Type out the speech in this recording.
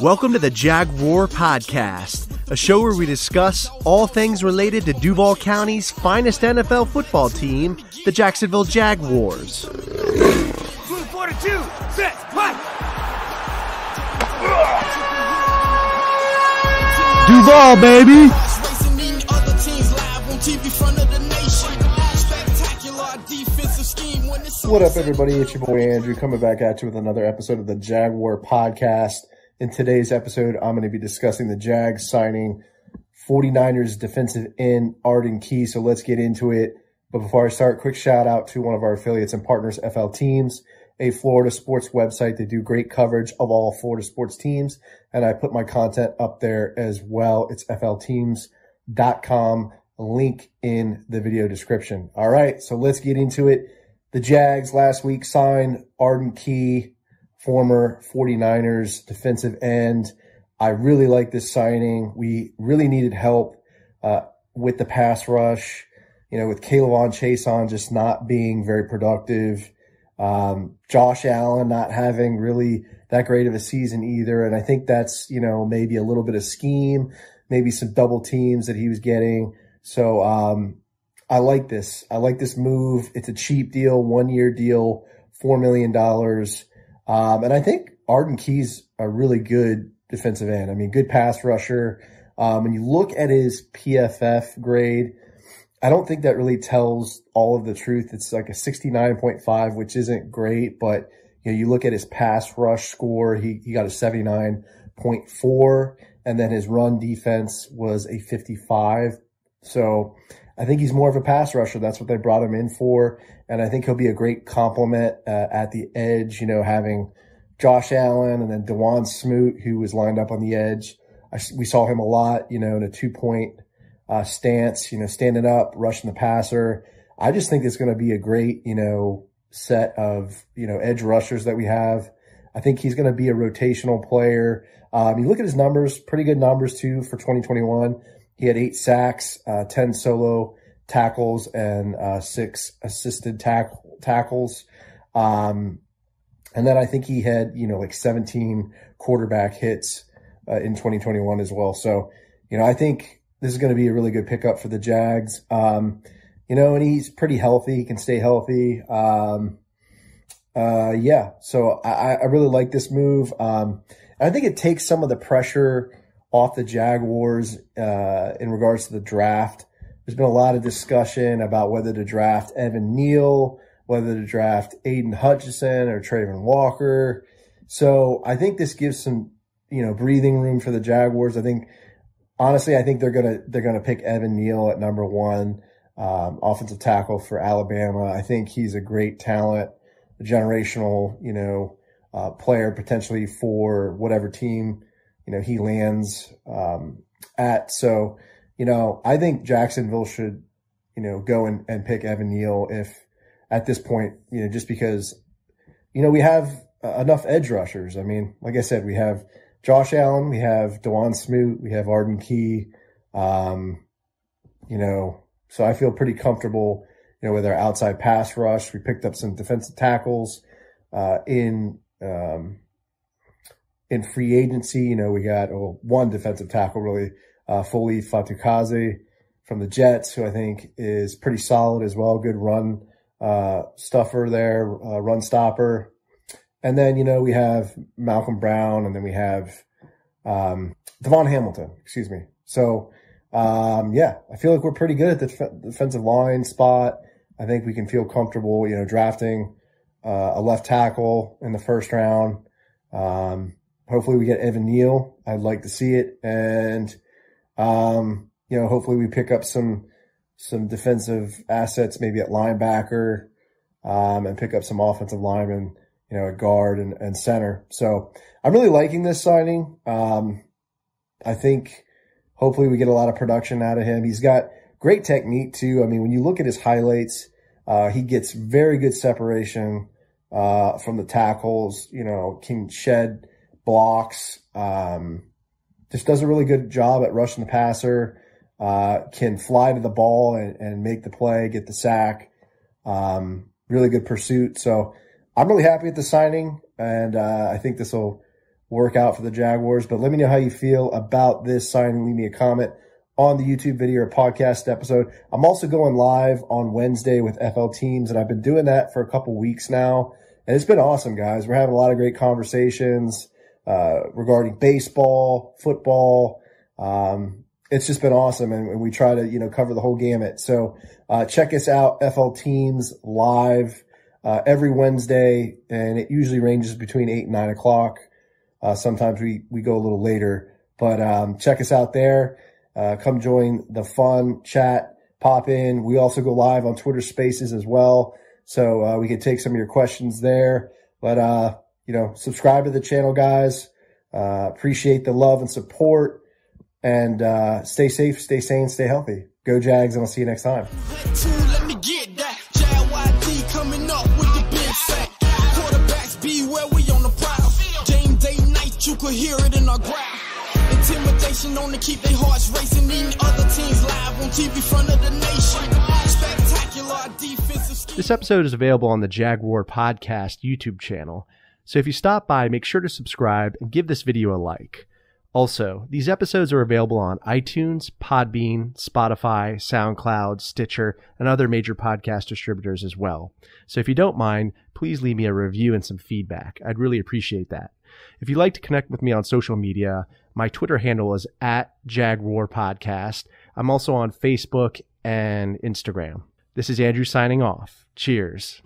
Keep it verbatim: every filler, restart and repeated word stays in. Welcome to the Jag Roar Podcast, a show where we discuss all things related to Duval County's finest N F L football team, the Jacksonville Jaguars. forty-two, set, one. Duval, baby! What up, everybody? It's your boy Andrew coming back at you with another episode of the Jag Roar Podcast. In today's episode, I'm going to be discussing the Jags signing forty-niners defensive end Arden Key, so let's get into it. But before I start, quick shout-out to one of our affiliates and partners, F L Teams, a Florida sports website. They do great coverage of all Florida sports teams, and I put my content up there as well. It's F L teams dot com, link in the video description. All right, so let's get into it. The Jags last week signed Arden Key, former forty-niners defensive end. I really like this signing. We really needed help uh, with the pass rush, you know, with Kayvon Chason just not being very productive. Um, Josh Allen not having really that great of a season either. And I think that's, you know, maybe a little bit of scheme, maybe some double teams that he was getting. So um, I like this. I like this move. It's a cheap deal, one-year deal, four million dollars. Um, and I think Arden Key's a really good defensive end. I mean, good pass rusher. Um, when you look at his P F F grade, I don't think that really tells all of the truth. It's like a sixty-nine point five, which isn't great, but you know, you look at his pass rush score, he, he got a seventy-nine point four, and then his run defense was a fifty-five. So I think he's more of a pass rusher. That's what they brought him in for. And I think he'll be a great complement uh, at the edge, you know, having Josh Allen and then DeJuan Smoot, who was lined up on the edge. I, we saw him a lot, you know, in a two-point uh, stance, you know, standing up, rushing the passer. I just think it's going to be a great, you know, set of, you know, edge rushers that we have. I think he's going to be a rotational player. Um, you look at his numbers, pretty good numbers, too, for twenty twenty-one. He had eight sacks, uh, ten solo tackles, and uh, six assisted tack- tackles. Um, and then I think he had, you know, like seventeen quarterback hits uh, in twenty twenty-one as well. So, you know, I think this is going to be a really good pickup for the Jags. Um, you know, and he's pretty healthy. He can stay healthy. Um, uh, yeah, so I, I really like this move. Um, I think it takes some of the pressure off the Jaguars uh, in regards to the draft. There's been a lot of discussion about whether to draft Evan Neal, whether to draft Aiden Hutchinson or Trayvon Walker. So I think this gives some, you know, breathing room for the Jaguars. I think, honestly, I think they're gonna they're gonna pick Evan Neal at number one, um, offensive tackle for Alabama. I think he's a great talent, a generational, you know, uh, player potentially for whatever team, you know, he lands um, at. So, you know, I think Jacksonville should, you know, go and, and pick Evan Neal if at this point, you know, just because, you know, we have uh, enough edge rushers. I mean, like I said, we have Josh Allen, we have DeJuan Smoot, we have Arden Key, um, you know, so I feel pretty comfortable, you know, with our outside pass rush. We picked up some defensive tackles uh, in um, – in free agency. You know, we got well, one defensive tackle, really, uh, Foley Fatukaze from the Jets, who I think is pretty solid as well. Good run uh, stuffer there, uh, run stopper. And then, you know, we have Malcolm Brown, and then we have um, Devon Hamilton, excuse me. So, um, yeah, I feel like we're pretty good at the def- defensive line spot. I think we can feel comfortable, you know, drafting uh, a left tackle in the first round. Um Hopefully we get Evan Neal. I'd like to see it. And, um, you know, hopefully we pick up some some defensive assets, maybe at linebacker, um, and pick up some offensive linemen, you know, at guard and, and center. So I'm really liking this signing. Um, I think hopefully we get a lot of production out of him. He's got great technique, too. I mean, when you look at his highlights, uh, he gets very good separation uh, from the tackles, you know, can shed blocks, um, just does a really good job at rushing the passer, uh, can fly to the ball and, and make the play, get the sack, um, really good pursuit. So I'm really happy with the signing, and uh, I think this will work out for the Jaguars. But let me know how you feel about this signing. Leave me a comment on the YouTube video or podcast episode. I'm also going live on Wednesday with F L Teams, and I've been doing that for a couple weeks now. And it's been awesome, guys. We're having a lot of great conversations uh, regarding baseball, football. Um, it's just been awesome, and, and we try to, you know, cover the whole gamut. So uh, check us out, F L Teams live uh, every Wednesday, and it usually ranges between eight and nine o'clock. Uh, sometimes we we go a little later, but um, check us out there. Uh, come join the fun, chat, pop in. We also go live on Twitter Spaces as well. So uh, we can take some of your questions there. But, uh, you know, subscribe to the channel, guys. Uh, appreciate the love and support. And uh, stay safe, stay sane, stay healthy. Go Jags, and I'll see you next time. Let me get that. J Y D coming up with the big sack. Quarterbacks beware, we on the prowl. Game day night, you could hear it in our growl. Intimidation on to keep their hearts racing, eating other teams live on T V front of the nation. Spectacular defensive. This episode is available on the Jag Roar Podcast YouTube channel, so if you stop by, make sure to subscribe and give this video a like. Also, these episodes are available on iTunes, Podbean, Spotify, SoundCloud, Stitcher, and other major podcast distributors as well. So if you don't mind, please leave me a review and some feedback. I'd really appreciate that. If you'd like to connect with me on social media, my Twitter handle is at Jag Roar Podcast. I'm also on Facebook and Instagram. This is Andrew signing off. Cheers.